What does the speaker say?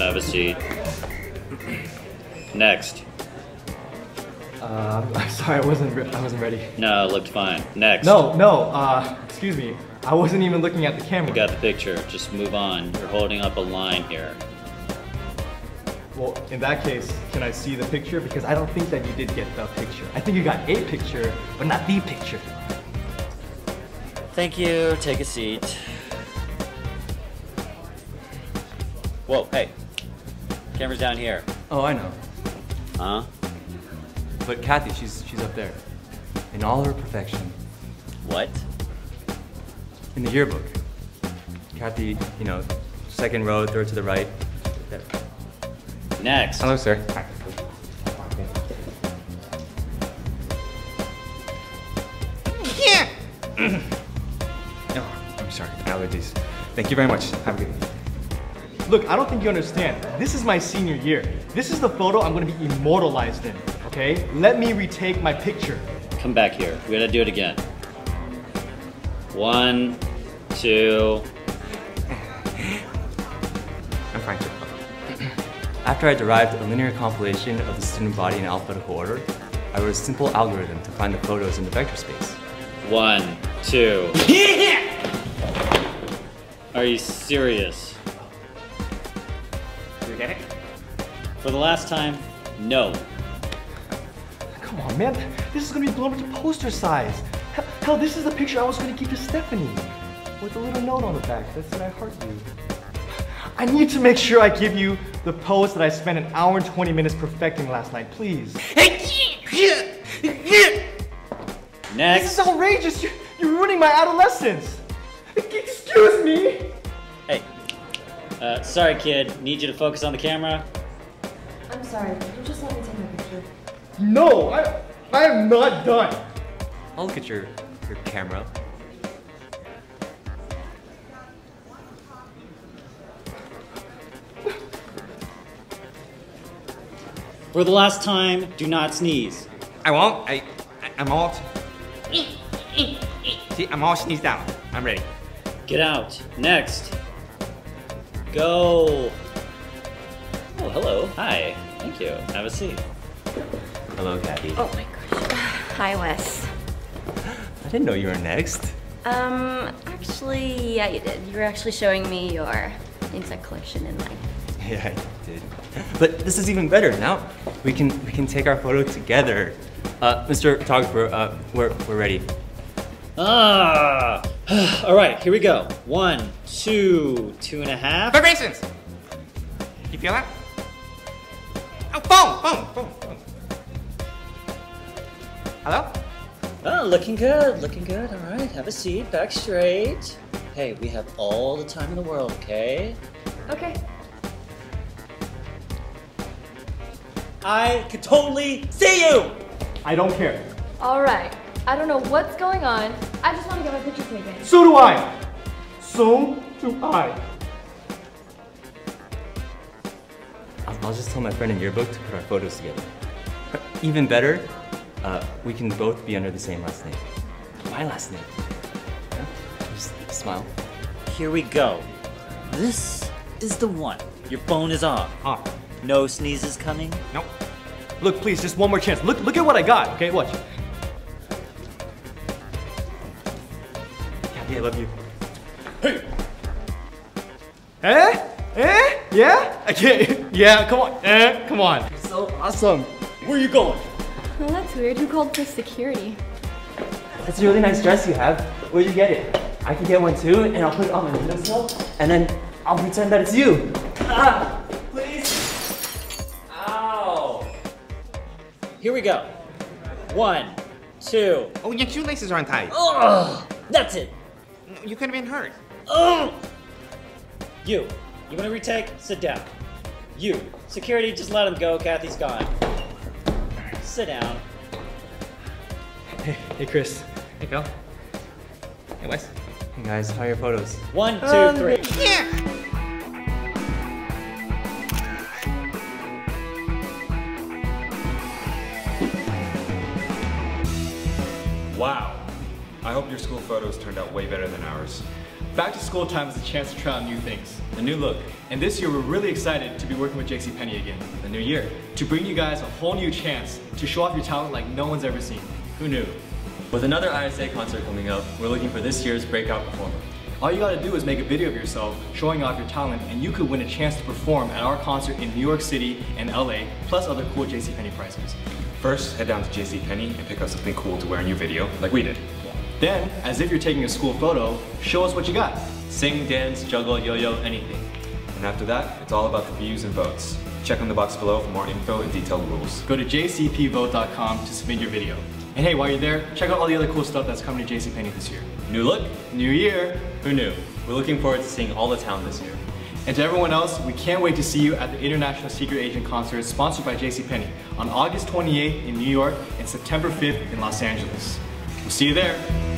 Have a seat. Next. I'm sorry, I wasn't ready. No, it looked fine. Next. No, excuse me. I wasn't even looking at the camera. You got the picture. Just move on. You're holding up a line here. Well, in that case, can I see the picture? Because I don't think that you did get the picture. I think you got a picture, but not the picture. Thank you. Take a seat. Whoa, hey. Camera's down here. Oh, I know. Huh? But Cathy, she's up there. In all her perfection. What? In the yearbook. Cathy, you know, second row, third to the right. There. Next. Hello, sir. Hi. Yeah. Oh, I'm sorry. Allergies. Thank you very much. Have a good day. Look, I don't think you understand. This is my senior year. This is the photo I'm going to be immortalized in. Okay? Let me retake my picture. Come back here. We gotta do it again. 1, 2. I'm fine. After I derived a linear compilation of the student body in alphabetical order, I wrote a simple algorithm to find the photos in the vector space. 1, 2. Are you serious? Did you get it? For the last time, no. Come on, man. This is gonna be blown up to poster size. Hell, this is the picture I was gonna give to Stephanie. With a little note on the back that said, "I heart you." I need to make sure I give you the pose that I spent an hour and 20 minutes perfecting last night, please. Next. This is outrageous. You're ruining my adolescence. Excuse me. Hey, sorry kid, need you to focus on the camera. I'm sorry, can you just let me take my picture? No, I am not done. I'll look at your camera. For the last time, do not sneeze. I won't. I'm all. See, I'm all sneezed out. I'm ready. Get out. Next. Go. Oh, hello. Hi. Thank you. Have a seat. Hello, Cathy. Oh my gosh. Hi, Wes. I didn't know you were next. Actually, yeah, you did. You were actually showing me your insect collection in my. Yeah, I did. But this is even better. Now we can take our photo together. Mr. Photographer, we're ready. Ah! All right, here we go. 1, 2, 2.5. Vibrations. You feel that? Oh, boom. Hello? Oh, looking good. All right, have a seat, back straight. Hey, we have all the time in the world, okay? Okay. I could totally see you! I don't care. Alright, I don't know what's going on. I just want to get my picture taken. So do I. I'll just tell my friend in yearbook to put our photos together. Even better, we can both be under the same last name. My last name. Yeah? Just smile. Here we go. This is the one. Your phone is off. Off. No sneezes coming? Nope. Look, please, just one more chance. Look at what I got, okay? Watch. Cathy, I love you. Hey! Eh? Eh? Yeah? I can't. Yeah, come on. Eh? Come on. You're so awesome. Where are you going? Well, that's weird. Who called for security? That's a really nice dress you have. Where'd you get it? I can get one too, and I'll put it on my windowsill, and then I'll pretend that it's you. Ah! Here we go. 1, 2. Oh, your shoelaces aren't tight. Oh, that's it. You could have been hurt. Oh. You want to retake? Sit down. You. Security, just let him go. Cathy's gone. Sit down. Hey Chris. Hey, Phil. Hey, Wes. Hey, guys, how are your photos? 1, 2, 3. Yeah. Wow. I hope your school photos turned out way better than ours. Back to school time is a chance to try out new things, a new look. And this year we're really excited to be working with JCPenney again, the new year, to bring you guys a whole new chance to show off your talent like no one's ever seen. Who knew? With another ISA concert coming up, we're looking for this year's breakout performer. All you gotta do is make a video of yourself showing off your talent and you could win a chance to perform at our concert in New York City and LA, plus other cool JCPenney prizes. First, head down to JCPenney and pick out something cool to wear in your video, like we did. Then, as if you're taking a school photo, show us what you got. Sing, dance, juggle, yo-yo, anything. And after that, it's all about the views and votes. Check on the box below for more info and detailed rules. Go to jcpvote.com to submit your video. And hey, while you're there, check out all the other cool stuff that's coming to JCPenney this year. New look, new year, who knew? We're looking forward to seeing all the town this year. And to everyone else, we can't wait to see you at the International Secret Agent Concert sponsored by JCPenney on August 28th in New York and September 5th in Los Angeles. We'll see you there.